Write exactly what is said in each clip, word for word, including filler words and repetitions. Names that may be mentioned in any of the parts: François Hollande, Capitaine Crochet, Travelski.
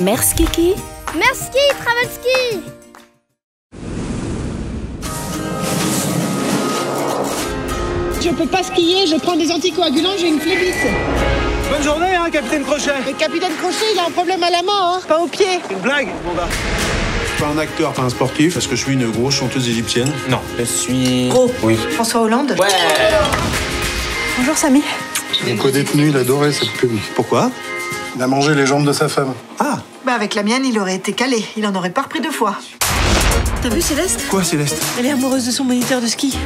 Merci Kiki. Merci Travelski. Je peux pas skier, je prends des anticoagulants, j'ai une phlébite. Bonne journée, hein, Capitaine Crochet. Mais Capitaine Crochet, il a un problème à la main, hein, pas au pied. Une blague, bon bah. Je suis pas un acteur, pas un sportif. Est-ce que je suis une grosse chanteuse égyptienne? Non. Je suis... Gros. Oui. François Hollande. Ouais. Bonjour Samy. Mon co-détenu, il adorait cette pub. Pourquoi? Il a mangé les jambes de sa femme. Ah. Bah avec la mienne, il aurait été calé. Il en aurait pas repris deux fois. T'as vu Céleste? Quoi Céleste? Elle est amoureuse de son moniteur de ski.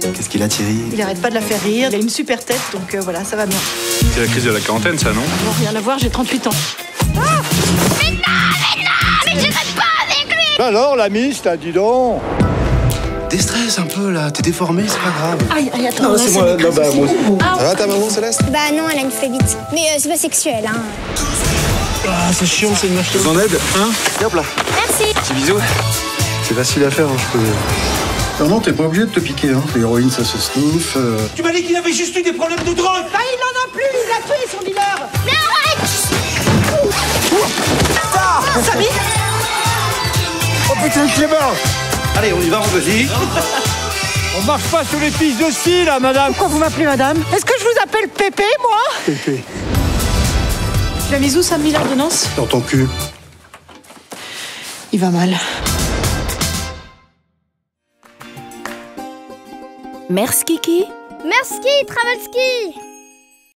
Qu'est-ce qu'il a Thierry? Il arrête pas de la faire rire. Il a une super tête, donc euh, voilà, ça va bien. C'est la crise de la quarantaine, ça, non? Non, rien à voir, j'ai trente-huit ans. Ah mais non, mais non, mais je reste pas avec lui. Ben alors, la miste, dis donc. Déstresse un peu là, t'es déformé, c'est pas grave. Aïe, aïe, attends, non, c'est moi. Non, bah, moi ah. Ça va ta maman Céleste? Bah non, elle a une phlébite. Mais euh, c'est pas sexuel, hein. Ah, c'est chiant, c'est une machine. Vous en aide? Hein? Et hop là. Merci. Petit bisou. C'est facile à faire, hein, je peux. Non, non, t'es pas obligé de te piquer, hein. L'héroïne, ça se sniffe. Euh... Tu m'as dit qu'il avait juste eu des problèmes de drogue. Bah, il en a plus, il l'a tué, son dealer. Mais arrête. Ah, Samy. Oh putain, je l'ai mort. Allez, on y va, on vas-y. On marche pas sur les pistes de ski, là, madame. Pourquoi vous m'appelez madame? Est-ce que je vous appelle Pépé, moi? Pépé. Tu l'as mis où, Samy, l'ordonnance? Dans ton cul. Il va mal. Merci Kiki. Merci Travelski.